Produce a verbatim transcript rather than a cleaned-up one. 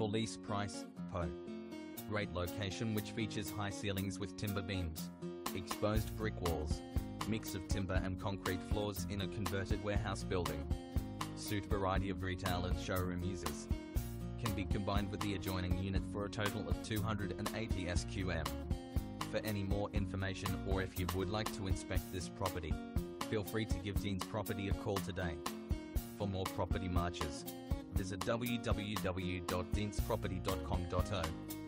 for lease price, per. Great location which features high ceilings with timber beams, exposed brick walls, mix of timber and concrete floors in a converted warehouse building. Suit variety of retail and showroom users. Can be combined with the adjoining unit for a total of two hundred eighty square meters. For any more information or if you would like to inspect this property, feel free to give Dean's Property a call today. For more property marches, visit w w w dot deans property dot com dot a u.